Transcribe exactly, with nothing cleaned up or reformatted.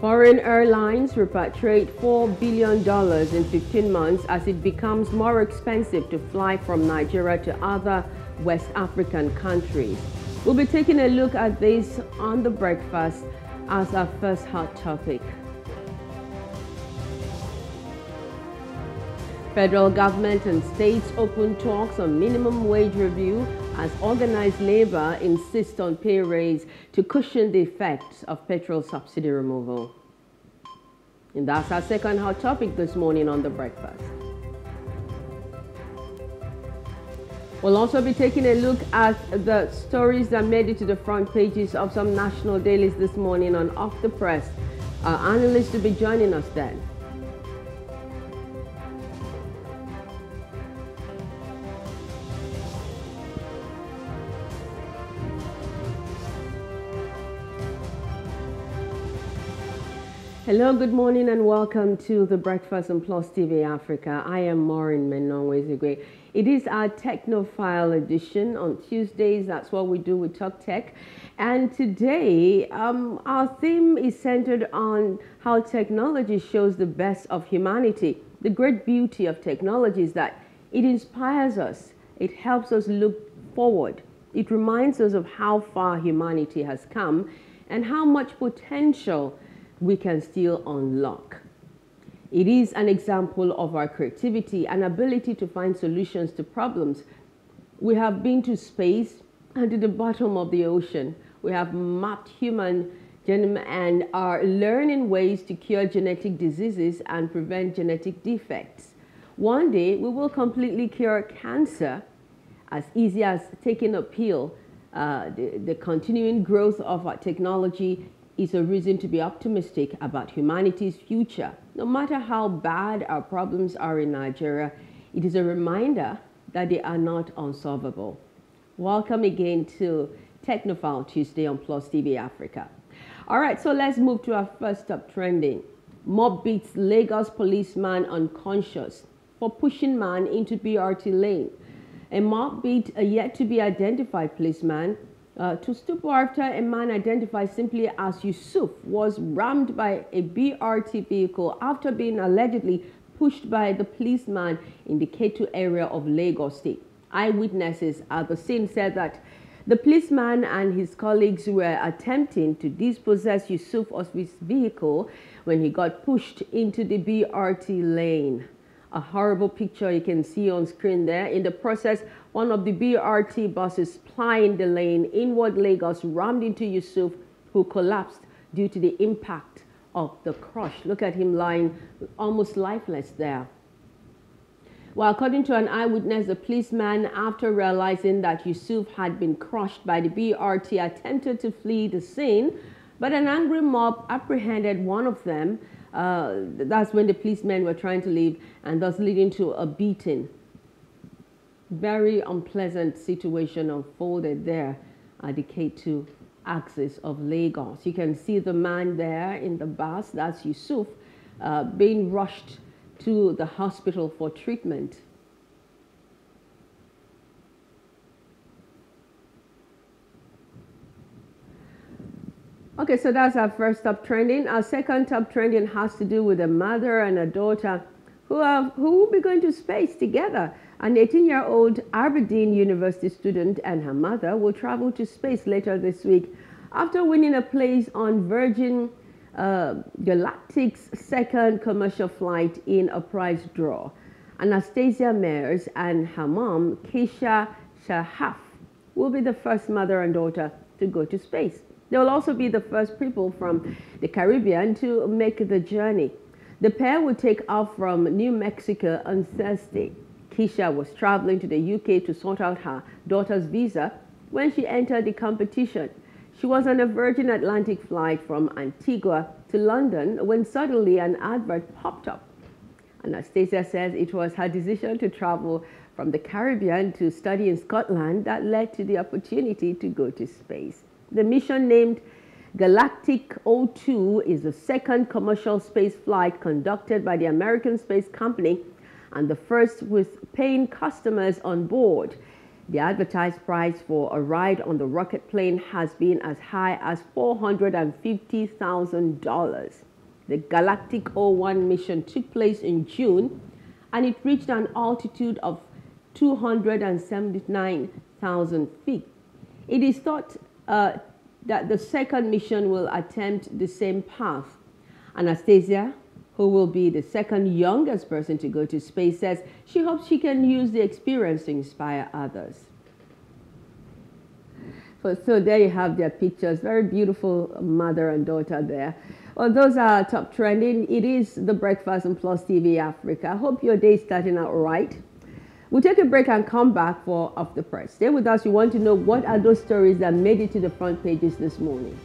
Foreign airlines repatriate four billion dollars in fifteen months as it becomes more expensive to fly from Nigeria to other West African countries. We'll be taking a look at this on The Breakfast as our first hot topic. Federal government and states open talks on minimum wage review as organized labor insists on pay raise to cushion the effects of petrol subsidy removal. And that's our second hot topic this morning on The Breakfast. We'll also be taking a look at the stories that made it to the front pages of some national dailies this morning on Off the Press. Our analysts will be joining us then. Hello, good morning and welcome to The Breakfast on PLUS T V Africa. I am Maureen Menonwesigwe. It is our Technofile edition on Tuesdays. That's what we do with Talk Tech. And today, um, our theme is centered on how technology shows the best of humanity. The great beauty of technology is that it inspires us. It helps us look forward. It reminds us of how far humanity has come and how much potential we can still unlock. It is an example of our creativity and ability to find solutions to problems. We have been to space and to the bottom of the ocean. We have mapped human genome and are learning ways to cure genetic diseases and prevent genetic defects. One day, we will completely cure cancer as easy as taking a pill. Uh, the, the continuing growth of our technology is a reason to be optimistic about humanity's future. No matter how bad our problems are in Nigeria, it is a reminder that they are not unsolvable. Welcome again to Technofile Tuesday on PLUS T V Africa. All right, so let's move to our first top trending. Mob beats Lagos policeman unconscious for pushing man into B R T lane. A mob beat a yet-to-be-identified policeman Uh, to stupor after a man identified simply as Yusuf was rammed by a B R T vehicle after being allegedly pushed by the policeman in the K two area of Lagos State. Eyewitnesses at the scene said that the policeman and his colleagues were attempting to dispossess Yusuf of his vehicle when he got pushed into the B R T lane. A horrible picture you can see on screen there. In the process, one of the B R T buses plying the lane inward Lagos rammed into Yusuf, who collapsed due to the impact of the crush. Look at him lying almost lifeless there. Well, according to an eyewitness, the policeman, after realizing that Yusuf had been crushed by the B R T, attempted to flee the scene, but an angry mob apprehended one of them. Uh, that's when the policemen were trying to leave, and thus leading to a beating. Very unpleasant situation unfolded there at the K two axis of Lagos. You can see the man there in the bus, that's Yusuf, uh, being rushed to the hospital for treatment. Okay, so that's our first top trending. Our second top trending has to do with a mother and a daughter who, have, who will be going to space together. An eighteen-year-old Aberdeen University student and her mother will travel to space later this week after winning a place on Virgin uh, Galactic's second commercial flight in a prize draw. Anastasia Meyers and her mom, Keisha Shahaf, will be the first mother and daughter to go to space. They will also be the first people from the Caribbean to make the journey. The pair will take off from New Mexico on Thursday. Keisha was traveling to the U K to sort out her daughter's visa when she entered the competition. She was on a Virgin Atlantic flight from Antigua to London when suddenly an advert popped up. Anastasia says it was her decision to travel from the Caribbean to study in Scotland that led to the opportunity to go to space. The mission, named Galactic O two, is the second commercial space flight conducted by the American space company and the first with paying customers on board. The advertised price for a ride on the rocket plane has been as high as four hundred fifty thousand dollars. the Galactic O one mission took place in June, and it reached an altitude of two hundred seventy-nine thousand feet. It is thought uh, that the second mission will attempt the same path. Anastasia, who will be the second youngest person to go to space, says she hopes she can use the experience to inspire others. So, so there you have their pictures. Very beautiful mother and daughter there. Well, those are top trending. It is The Breakfast on PLUS T V Africa. I hope your day is starting out right. We'll take a break and come back for Off the Press. Stay with us. You want to know what are those stories that made it to the front pages this morning.